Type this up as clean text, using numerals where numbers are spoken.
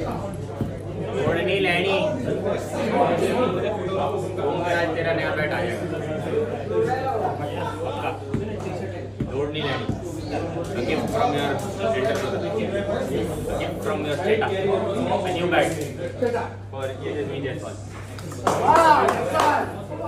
नहीं लेनी ओमराज तेरा नया बैट आया दौड़ नहीं लेनी gift from your center gift from your सेटा न्यू बैट और ये जमीन जैसा